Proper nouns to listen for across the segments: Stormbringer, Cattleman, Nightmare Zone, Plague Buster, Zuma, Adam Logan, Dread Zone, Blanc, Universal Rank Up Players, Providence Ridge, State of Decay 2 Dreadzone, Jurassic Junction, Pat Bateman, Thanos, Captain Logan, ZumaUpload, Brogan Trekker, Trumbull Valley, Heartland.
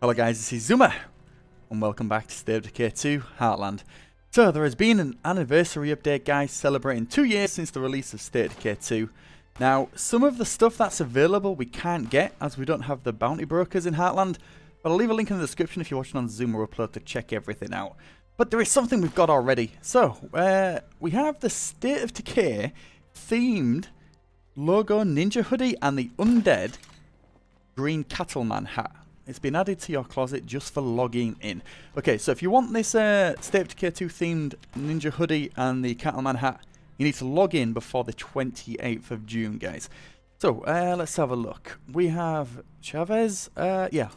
Hello guys, this is Zuma, and welcome back to State of Decay 2 Heartland. So there has been an anniversary update guys, celebrating 2 years since the release of State of Decay 2. Now, some of the stuff that's available we can't get, as we don't have the bounty brokers in Heartland, but I'll leave a link in the description if you're watching on ZumaUpload to check everything out. But there is something we've got already. So, we have the State of Decay themed logo ninja hoodie and the undead green Cattleman hat. It's been added to your closet just for logging in. Okay, so if you want this State of Decay 2 themed ninja hoodie and the Cattleman hat, you need to log in before the 28th of June, guys. So, let's have a look. We have Chavez. Yeah,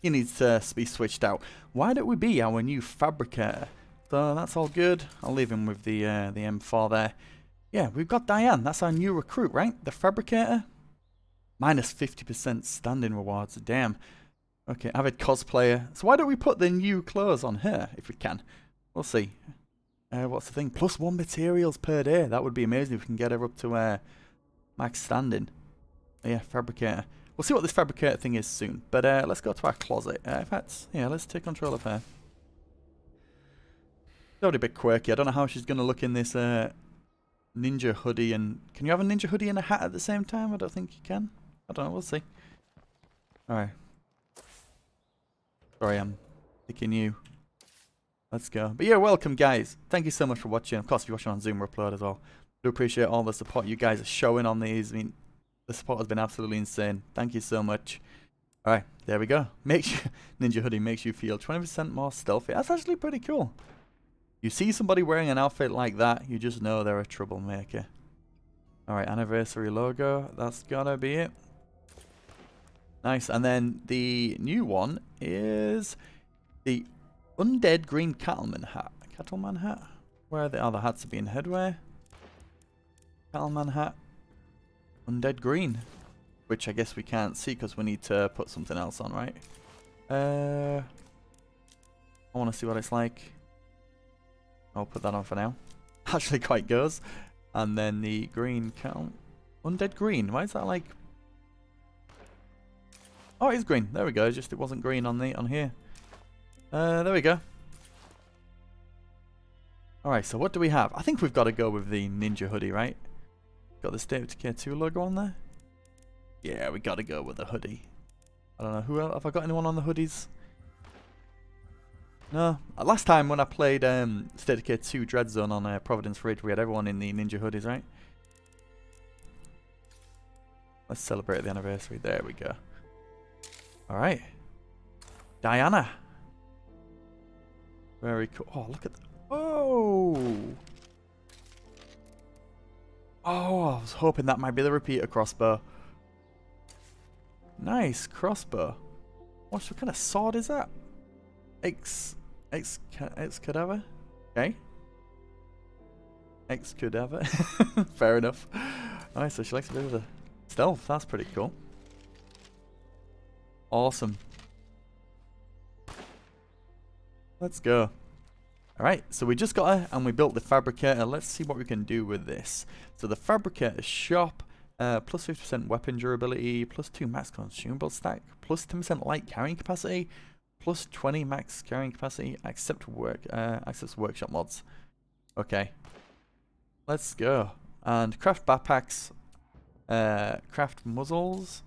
he needs to be switched out. Why don't we be our new fabricator? So that's all good. I'll leave him with the M4 there. Yeah, we've got Diane. That's our new recruit, right? The fabricator. Minus 50% standing rewards. Damn. Okay, avid cosplayer. So why don't we put the new clothes on her, if we can? We'll see. What's the thing? Plus one materials per day. That would be amazing if we can get her up to max standing. Yeah, fabricator. We'll see what this fabricator thing is soon. But let's go to our closet. In fact, yeah, let's take control of her. She's already a bit quirky. I don't know how she's going to look in this ninja hoodie. And can you have a ninja hoodie and a hat at the same time? I don't think you can. I don't know. We'll see. All right. Sorry, I'm picking you. Let's go. But yeah, welcome, guys. Thank you so much for watching. Of course, if you're watching on ZumaUpload as well. I do appreciate all the support you guys are showing on these. I mean, the support has been absolutely insane. Thank you so much. All right, there we go. Make sure ninja hoodie makes you feel 20% more stealthy. That's actually pretty cool. You see somebody wearing an outfit like that, you just know they're a troublemaker. All right, anniversary logo. That's gotta be it. Nice, and then the new one is the undead green Cattleman hat. Cattleman hat? Where are the other hats being headwear? Cattleman hat. Undead green. Which I guess we can't see because we need to put something else on, right? I want to see what it's like. I'll put that on for now. Actually quite goes. And then the green Cattle... Undead green. Why is that like... Oh, it is green. There we go. Just it wasn't green on the on here. There we go. All right. So what do we have? I think we've got to go with the ninja hoodie, right? Got the State of Decay 2 logo on there. Yeah, we got to go with the hoodie. I don't know who else. Have I got anyone on the hoodies? No. Last time when I played State of Decay 2 Dreadzone on Providence Ridge, we had everyone in the ninja hoodies, right? Let's celebrate the anniversary. There we go. Alright. Diana. Very cool. Oh, look at that. Oh! Oh, I was hoping that might be the repeater crossbow. Nice crossbow. What kind of sword is that? Excadabra? Okay. Excadabra. Fair enough. Alright, so she likes a bit of the stealth. That's pretty cool. Awesome. Let's go. Alright, so we just got her and we built the fabricator. Let's see what we can do with this. So the fabricator shop, plus 50% weapon durability, plus 2 max consumable stack, plus 10% light carrying capacity, plus 20 max carrying capacity, accepts workshop mods. Okay. Let's go. And craft backpacks, craft muzzles,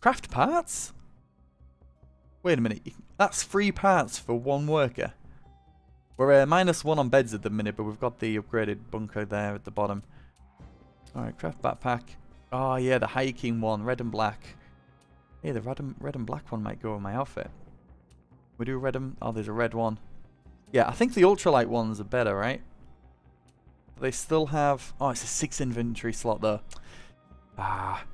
craft parts? Wait a minute, that's 3 parts for 1 worker. We're minus 1 on beds at the minute, but we've got the upgraded bunker there at the bottom. Alright, craft backpack. Oh yeah, the hiking one, red and black. Yeah, the red and black one might go with my outfit. We do red and... Oh, there's a red one. Yeah, I think the ultralight ones are better, right? They still have... Oh, it's a 6 inventory slot though. Ah,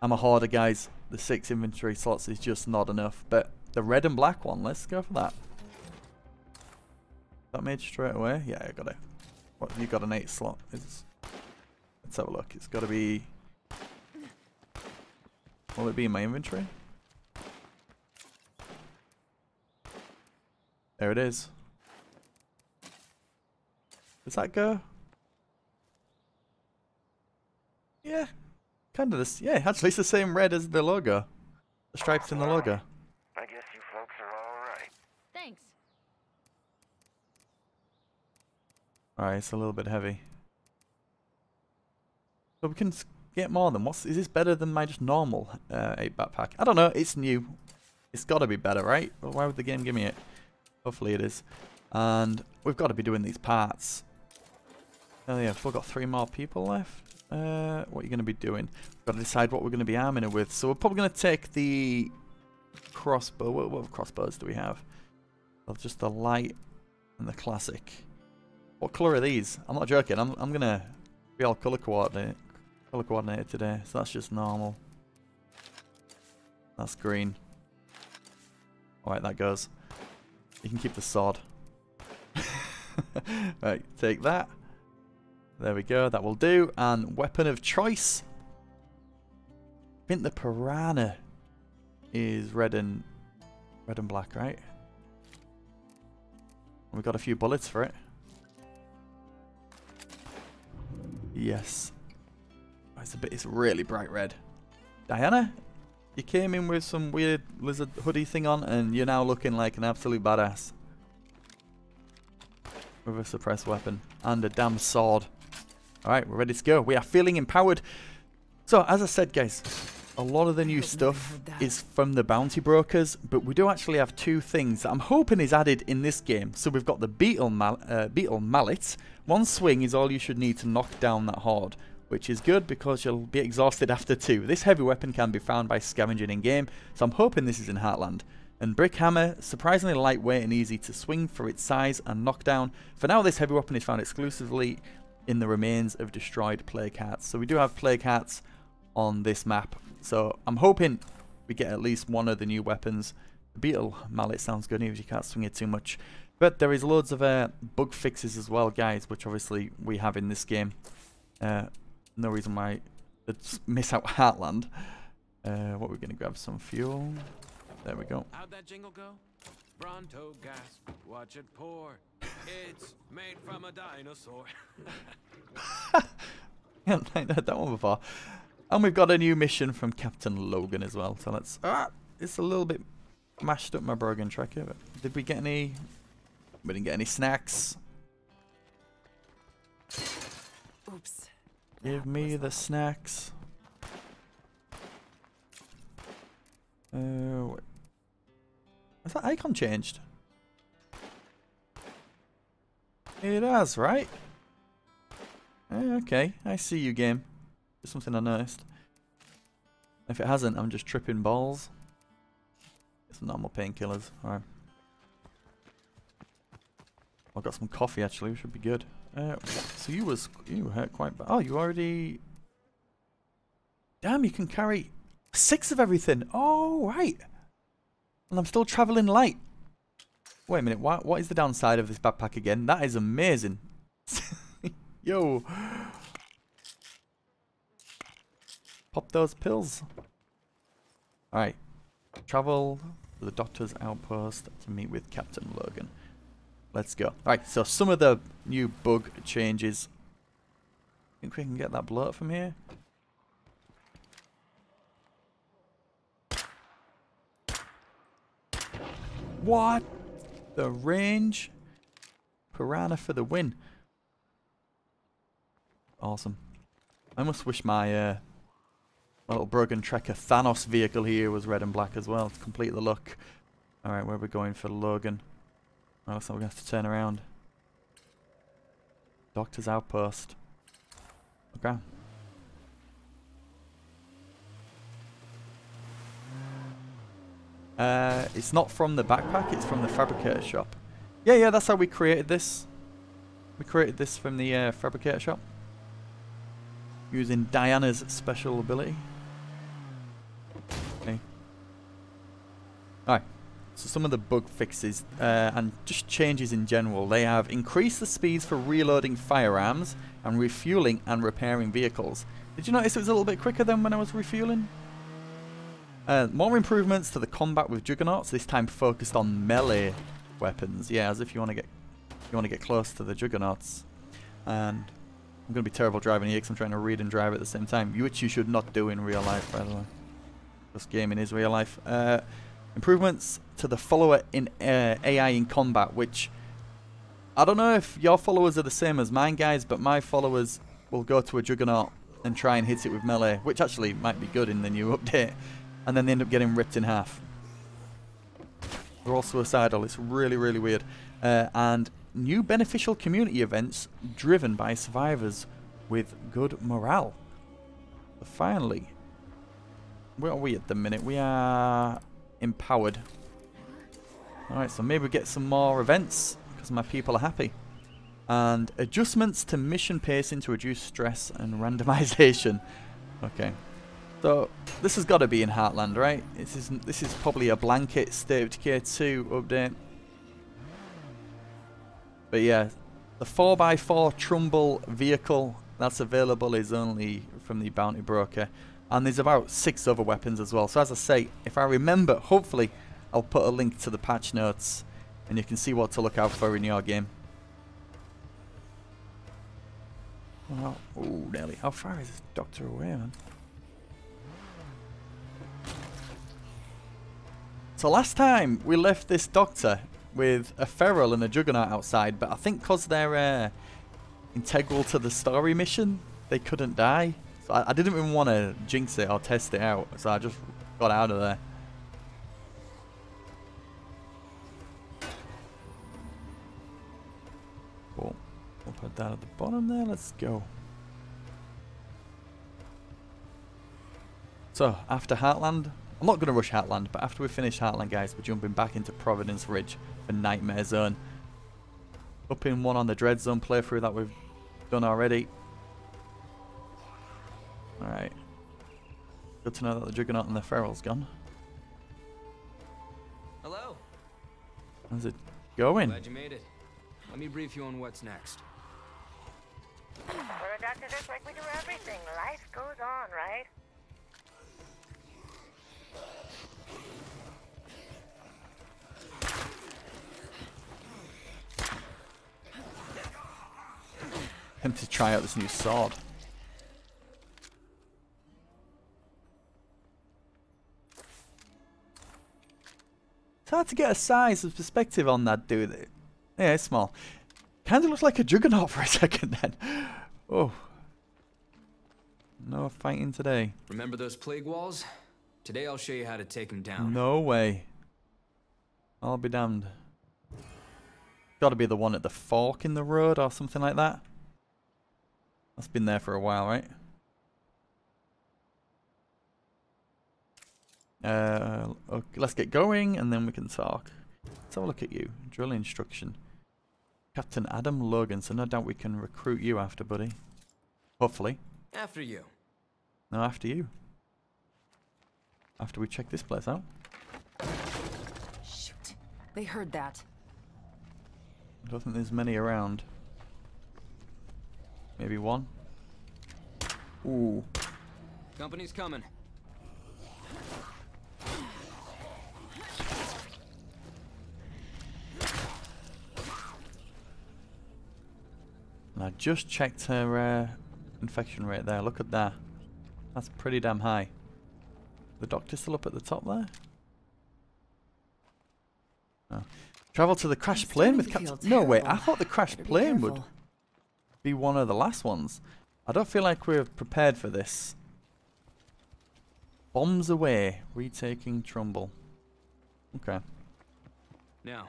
I'm a hoarder, guys. The 6 inventory slots is just not enough. But the red and black one, let's go for that. That made straight away? Yeah, I got it. What, you got an 8 slot. Let's have a look. It's got to be... Will it be in my inventory? There it is. Does that go? Yeah. Kind of this. Yeah, actually it's the same red as the logo. The stripes in the logo. Thank you. Alright, it's a little bit heavy. So we can get more than what's... Is this better than my just normal 8 backpack? I don't know, it's new. It's got to be better, right? Well, why would the game give me it? Hopefully it is. And we've got to be doing these parts. Oh yeah, we've got 3 more people left. What are you going to be doing? We've got to decide what we're going to be arming her with. So we're probably going to take the crossbow. What crossbows do we have? Well, just the light and the classic. What colour are these? I'm not joking. I'm going to be all colour coordinated today. So that's just normal. That's green. Alright, that goes. You can keep the sword. Right, take that. There we go, that will do. And weapon of choice. I think the piranha is red and black, right? We've got a few bullets for it. Yes. Oh, it's really bright red. Diana, you came in with some weird lizard hoodie thing on and you're now looking like an absolute badass. With a suppressed weapon and a damn sword. Alright, we're ready to go. We are feeling empowered. So, as I said, guys, a lot of the new stuff is from the bounty brokers, but we do actually have 2 things that I'm hoping is added in this game. So we've got the beetle mallet. One swing is all you should need to knock down that horde, which is good because you'll be exhausted after 2. This heavy weapon can be found by scavenging in-game, so I'm hoping this is in Heartland. And brick hammer, surprisingly lightweight and easy to swing for its size and knock down. For now, this heavy weapon is found exclusively in the remains of destroyed plague hearts. So we do have plague hearts on this map. So I'm hoping we get at least one of the new weapons. The beetle mallet sounds good, even if you can't swing it too much. But there is loads of bug fixes as well, guys, which obviously we have in this game. No reason why I'd miss out Heartland. What, we're going to grab some fuel. There we go. How'd that jingle go? Bronto gas, watch it pour. It's made from a dinosaur. I haven't heard that one before. And we've got a new mission from Captain Logan as well. So let's... it's a little bit mashed up, my brogan tracker. But did we get any... We didn't get any snacks. Oops. Give me the snacks. Wait. Has that icon changed? It has, right? Okay, I see you, game. There's something I noticed. If it hasn't, I'm just tripping balls. It's normal painkillers. Alright. I've got some coffee, actually, which would be good. So you hurt quite bad. Oh, you already... Damn, you can carry... 6 of everything. Oh, right. And I'm still traveling light. Wait a minute. What is the downside of this backpack again? That is amazing. Yo. Pop those pills. All right. Travel to the doctor's outpost to meet with Captain Logan. Let's go. All right. So some of the new bug changes. I think we can get that bloat from here. What? The range? Piranha for the win. Awesome. I must wish my little Brogan Trekker Thanos vehicle here was red and black as well to complete the look. Alright, where are we going for Logan? Oh, looks like we're going to have to turn around. Doctor's outpost. Okay. It's not from the backpack, it's from the fabricator shop. Yeah, that's how we created this. We created this from the fabricator shop. Using Diana's special ability. Okay. Alright, so some of the bug fixes and just changes in general. They have increased the speeds for reloading firearms and refueling and repairing vehicles. Did you notice it was a little bit quicker than when I was refueling? More improvements to the combat with juggernauts. This time focused on melee weapons. Yeah, as if you want to get close to the juggernauts. And I'm going to be terrible driving here because I'm trying to read and drive at the same time, which you should not do in real life, by the way. This gaming is real life. Improvements to the follower in AI in combat, which I don't know if your followers are the same as mine, guys, but my followers will go to a Juggernaut and try and hit it with melee, which actually might be good in the new update, and then they end up getting ripped in half. They're all suicidal. It's really, really weird. And new beneficial community events driven by survivors with good morale. But finally, where are we at the minute? We are empowered. Alright, so maybe we get some more events because my people are happy. And adjustments to mission pacing to reduce stress and randomization. Okay. So this has got to be in Heartland, right? This is probably a blanket State of Decay 2 update. But yeah, the 4x4 Trumbull vehicle that's available is only from the Bounty Broker. And there's about 6 other weapons as well. So as I say, if I remember, hopefully I'll put a link to the patch notes and you can see what to look out for in your game. Oh, nearly. How far is this doctor away, man? So last time we left this doctor with a feral and a juggernaut outside, but I think because they're integral to the story mission, they couldn't die. So I didn't even want to jinx it or test it out, so I just got out of there. Cool. We'll put that at the bottom there. Let's go. So after Heartland. I'm not going to rush Heartland, but after we finish Heartland, guys, we're jumping back into Providence Ridge for Nightmare Zone. Up in one on the Dreadzone playthrough that we've done already. Alright. Good to know that the Juggernaut and the Feral's gone. Hello. How's it going? Glad you made it. Let me brief you on what's next. We're a doctor just like we do everything. Life goes on, right? Him to try out this new sword. It's hard to get a size of perspective on that dude. Yeah, it's small. Kind of looks like a juggernaut for a second then. Oh. No fighting today. Remember those plague walls? Today I'll show you how to take them down. No way. I'll be damned. Gotta be the one at the fork in the road or something like that. That's been there for a while, right? Okay, let's get going and then we can talk. Let's have a look at you. Drill instruction. Captain Adam Logan, so no doubt we can recruit you after, buddy. Hopefully. After you. No, after you. After we check this place out. Shoot. They heard that. I don't think there's many around. Maybe one. Ooh. Company's coming. And I just checked her infection rate there. Look at that. That's pretty damn high. The doctor's still up at the top there? Oh. Travel to the crashed plane with Captain... No, wait. I thought the crashed plane would... be one of the last ones. I don't feel like we're prepared for this. Bombs away, retaking Trumbull. Okay. Now,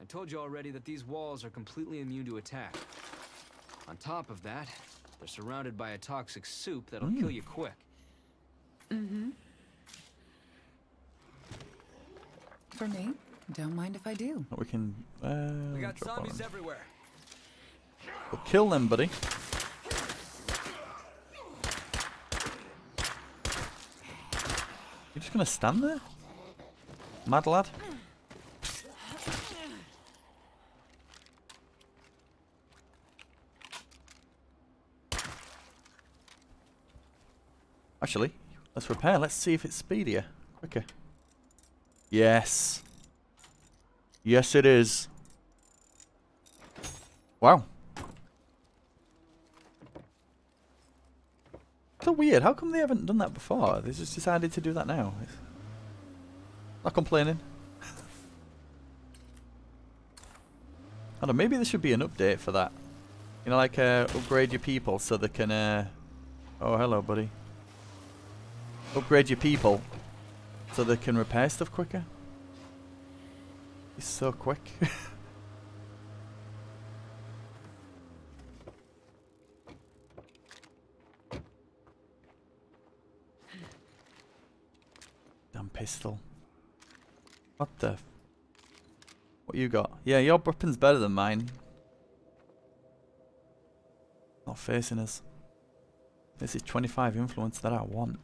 I told you already that these walls are completely immune to attack. On top of that, they're surrounded by a toxic soup that'll kill you quick. Mm-hmm. For me, don't mind if I do. But we can. We got zombies everywhere. We'll kill them, buddy. You're just gonna stand there? Mad lad? Actually, let's repair. Let's see if it's speedier. Quicker. Yes. Yes, it is. Wow. So weird, how come they haven't done that before? They just decided to do that now. Not complaining. I don't know, maybe there should be an update for that. You know, like upgrade your people so they can... Oh, hello, buddy. Upgrade your people so they can repair stuff quicker. It's so quick. Damn pistol. What the... what you got? Yeah, your weapon's better than mine. Not facing us. This is 25 influence that I want.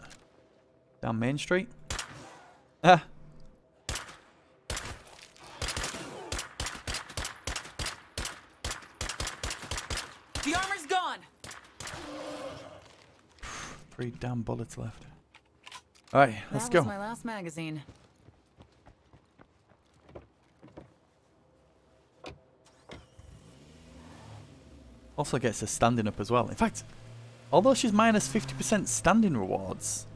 Down Main Street. Ah! The armor's gone! 3 damn bullets left. Alright, let's go. That was my last magazine. Also gets her standing up as well. In fact, although she's minus 50% standing rewards.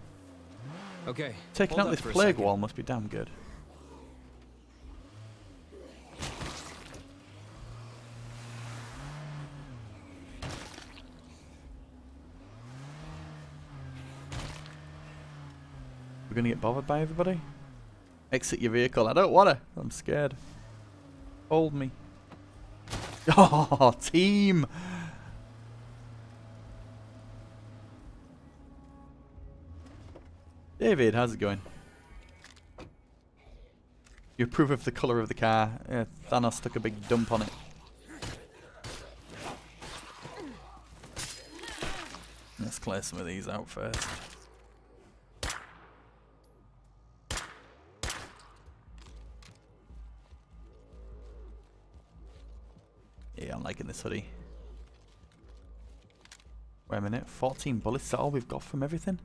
Okay. Taking out this plague wall must be damn good. We're gonna get bothered by everybody? Exit your vehicle. I don't wanna. I'm scared. Hold me. Oh, team! David, how's it going? You approve of the colour of the car. Yeah, Thanos took a big dump on it. Let's clear some of these out first. Yeah, I'm liking this hoodie. Wait a minute, 14 bullets, is that all we've got from everything?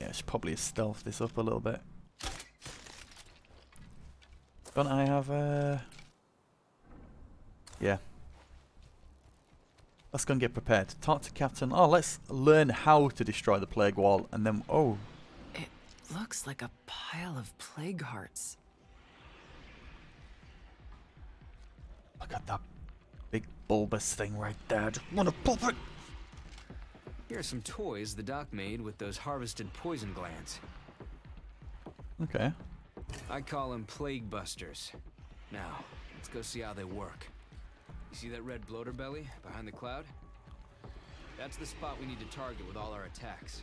Yeah, I should probably stealth this up a little bit. Don't I have a... yeah. Let's go and get prepared. Talk to Captain. Oh, let's learn how to destroy the plague wall and then... oh. It looks like a pile of plague hearts. Look at that big bulbous thing right there. I just want to pop it. Here are some toys the doc made with those harvested poison glands. Okay. I call them plague busters. Now, let's go see how they work. You see that red bloater belly behind the cloud? That's the spot we need to target with all our attacks.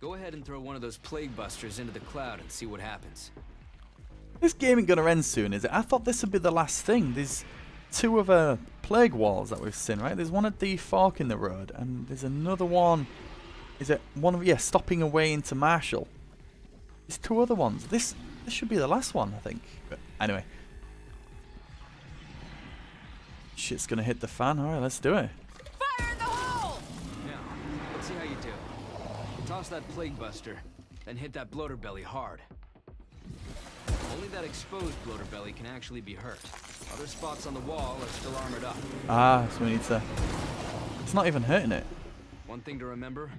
Go ahead and throw one of those plague busters into the cloud and see what happens. This game ain't gonna end soon, is it? I thought this would be the last thing. There's two other plague walls that we've seen, right? There's one at the fork in the road, and there's another one. Is it one of... yeah, stopping away into Marshall. There's two other ones. This should be the last one, I think. But anyway. Shit's gonna hit the fan. Alright, let's do it. Fire in the hole! Now, let's see how you do. Toss that plague buster, then hit that bloater belly hard. Only that exposed bloater belly can actually be hurt. Other spots on the wall are still armored up. Ah, so we need to... it's not even hurting it. One thing to remember,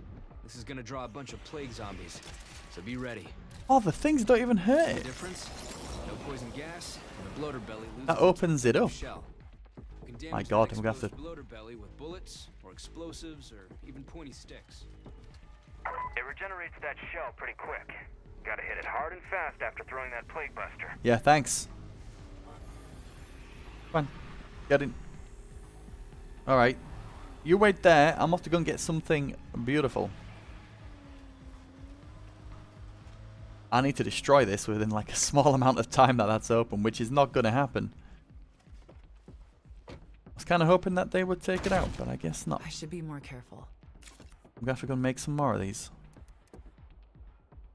this is going to draw a bunch of plague zombies, so be ready. Oh, the things don't even hurt it. Difference? No poison gas, and the bloater belly loses... that opens it up. My god, I'm going to have to... bloater belly with bullets, or explosives, or even pointy sticks. It regenerates that shell pretty quick. Gotta hit it hard and fast after throwing that plague buster. Yeah, thanks. Come on. Get in. Alright. You wait there. I'm off to go and get something beautiful. I need to destroy this within like a small amount of time that that's open, which is not going to happen. I was kind of hoping that they would take it out, but I guess not. I should be more careful. I'm going to have to go and make some more of these.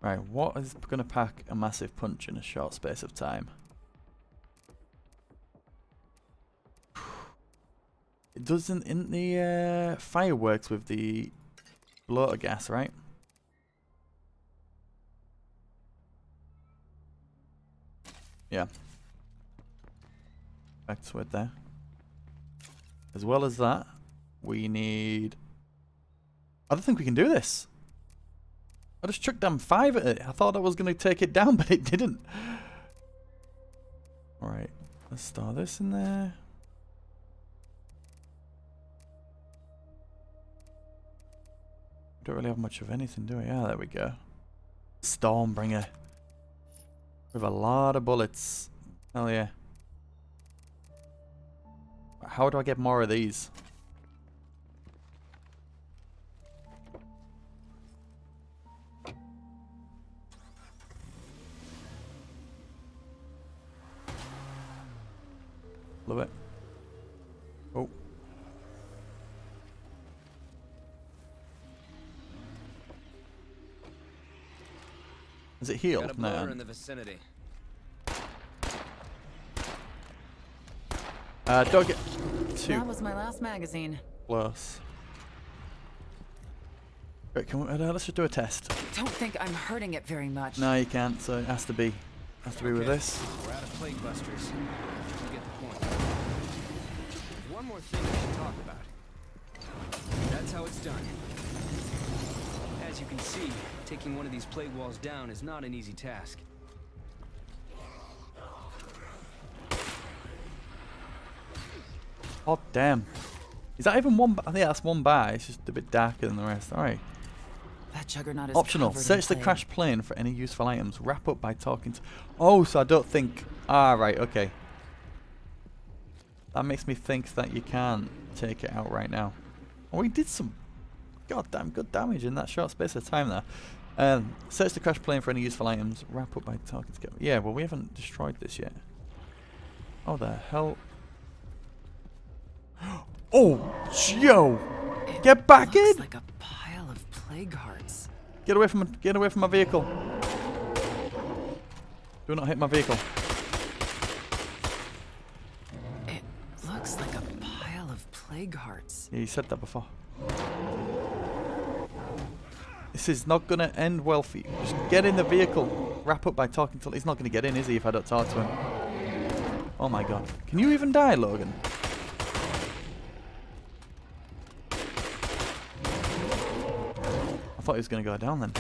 Right, what is going to pack a massive punch in a short space of time? It doesn't in the fireworks with the bloater gas, right? Yeah. Back to it there. As well as that, we need... I don't think we can do this. I just chucked down 5 at it. I thought I was going to take it down, but it didn't. Alright. Let's throw this in there. Don't really have much of anything, do we? Yeah, there we go. Stormbringer. With a lot of bullets. Hell yeah. How do I get more of these? Love it. Oh. Is it healed? Got a blower in the vicinity. Don't get too. That was my last magazine. Plus. Wait, can we, let's just do a test. I don't think I'm hurting it very much. No, you can't. So it has to be. Has to be okay. With this. We're out of Plague Busters. You get the point. One more thing we should talk about. That's how it's done. As you can see, taking one of these plague walls down is not an easy task. Oh damn! Is that even one? I think that's one bar. It's just a bit darker than the rest. All right. That juggernaut is optional. Search the crashed plane for any useful items. Wrap up by talking to. Oh, so I don't think. Ah, right. Okay. That makes me think that you can't take it out right now. Oh, he did some goddamn good damage in that short space of time there. Search the crashed plane for any useful items. Wrap up by talking to. Yeah. Well, we haven't destroyed this yet. Oh, the hell. Oh, yo! Get back in! Like a pile of plague hearts. Get away from my vehicle! Do not hit my vehicle. It looks like a pile of plague hearts. Yeah, you said that before. This is not gonna end well for you. Just get in the vehicle. Wrap up by talking to. He's not gonna get in, is he? If I don't talk to him. Oh my god! Can you even die, Logan? I thought he was going to go down then.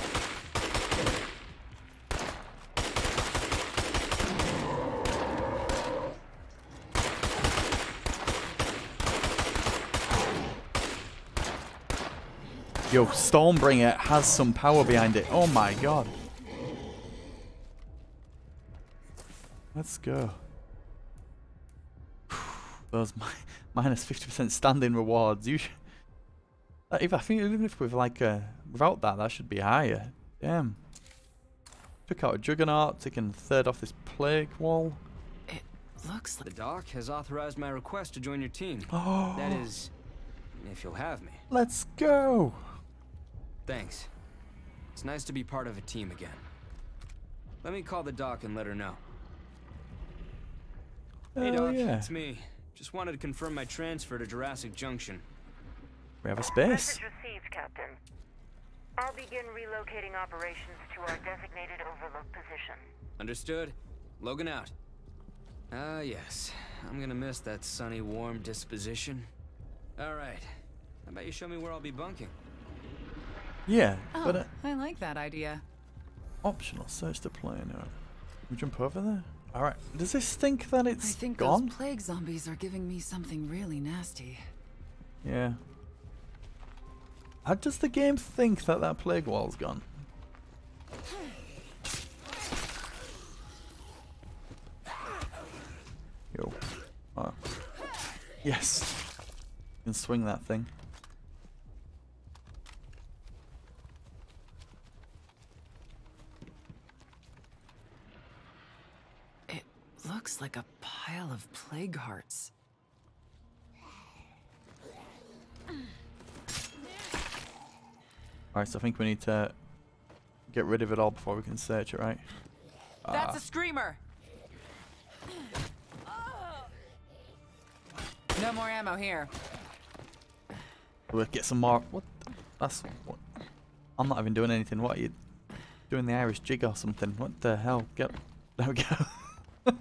Yo, Stormbringer has some power behind it. Oh my god. Let's go. Those minus 50% standing rewards. You should. I think even if we've like without that, that should be higher. Damn. Took out a juggernaut, taking third off this plague wall. It looks like the doc has authorized my request to join your team. Oh. That is, if you'll have me. Let's go. Thanks. It's nice to be part of a team again. Let me call the doc and let her know. Hey doc, yeah. It's me. Just wanted to confirm my transfer to Jurassic Junction. We have a space. Message received, Captain. I'll begin relocating operations to our designated overlook position. Understood. Logan out. Ah, yes. I'm gonna miss that sunny, warm disposition. All right. How about you show me where I'll be bunking? Yeah, oh, but I like that idea. Optional. Search the plane. Right. We jump over there. All right. Does this think that it's gone? I think those plague zombies are giving me something really nasty. Yeah. How does the game think that that plague wall's gone? Yo. Oh. Yes. You can swing that thing. It looks like a pile of plague hearts. Alright, so I think we need to get rid of it all before we can search it, right? That's a screamer! No more ammo here. We'll get some more. What? That's. What? I'm not even doing anything. What are you doing? The Irish jig or something? What the hell? Get. There we go.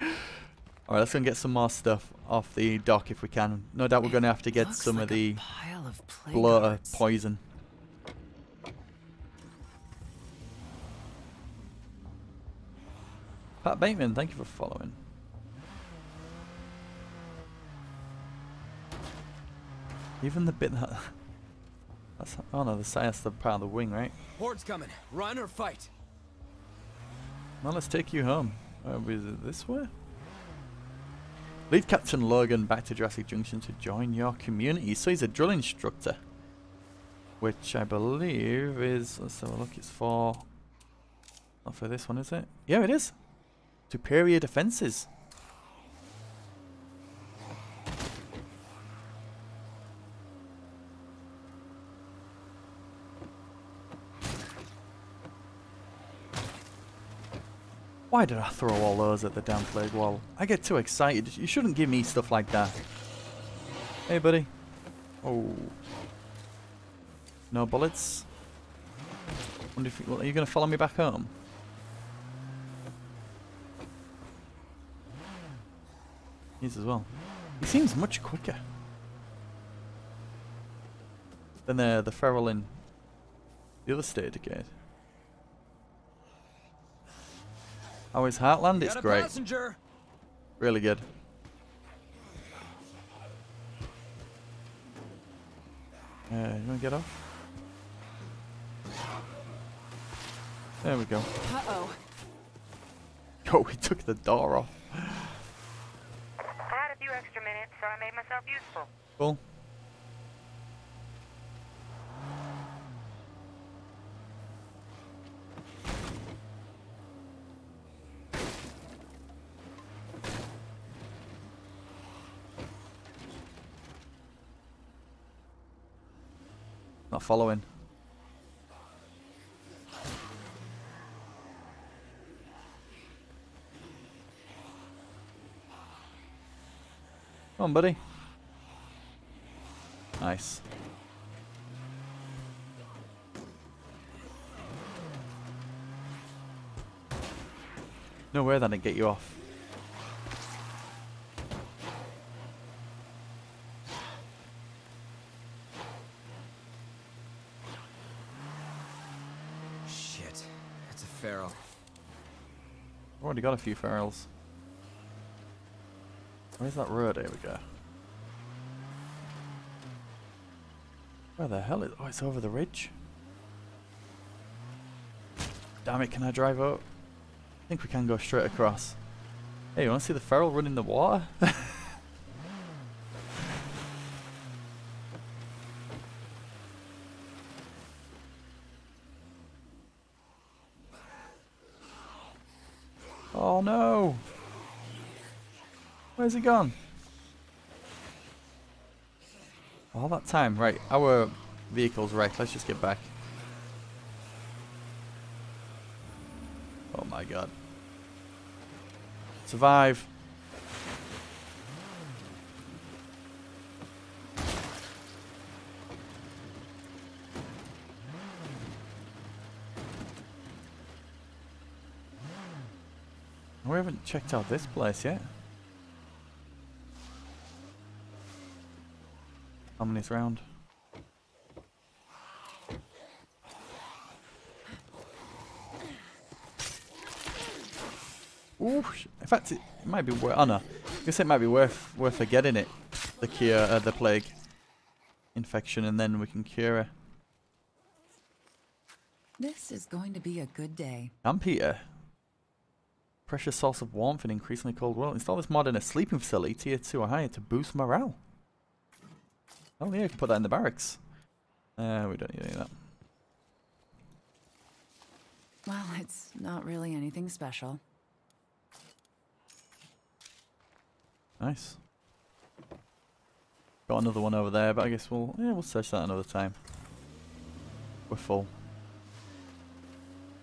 Alright, let's go and get some more stuff off the dock if we can. No doubt we're going to have to get some like of the bloater poison. Pat Bateman, thank you for following. Even the bit that... That's, oh no, that's the part of the wing, right? Horde's coming. Run or fight. Now let's take you home. Is it this way? Lead Captain Logan back to Jurassic Junction to join your community. So he's a drill instructor. Which I believe is... Let's have a look. It's for... Not for this one, is it? Yeah, it is. Superior defenses. Why did I throw all those at the damn plague wall? I get too excited. You shouldn't give me stuff like that. Hey, buddy. Oh. No bullets. Wonder if you, are you going to follow me back home? He's as well. He seems much quicker than the feral in the other State of Decay. Oh, it's Heartland? It's great. Passenger. Really good. You want to get off? There we go. Uh-oh. Oh, we took the door off. I had a few extra minutes, so I made myself useful. Cool. Not following. Come on, buddy. Nice. No way that didn't get you off. Already got a few ferals. Where's that road? Here we go. Where the hell is... Oh, it's over the ridge. Damn it, can I drive up? I think we can go straight across. Hey, you want to see the feral run in the water? Oh no! Where's he gone? All that time. Right, our vehicle's wrecked. Let's just get back. Oh my god. Survive! We haven't checked out this place yet. How many's round? Ooh, in fact, it might be worth. Oh no, I guess it might be worth getting it. The cure, the plague infection, and then we can cure her. This is going to be a good day. I'm Peter. Precious source of warmth in increasingly cold world. Install this mod in a sleeping facility, tier 2 or higher, to boost morale. Oh yeah, you can put that in the barracks. We don't need any of that. Well, it's not really anything special. Nice. Got another one over there, but I guess we'll search that another time. We're full.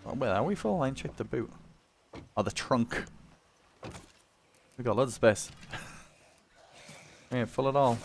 Oh, wait, are we full? I ain't checked the boot. Oh, the trunk. We got loads of space. We ain't full at all.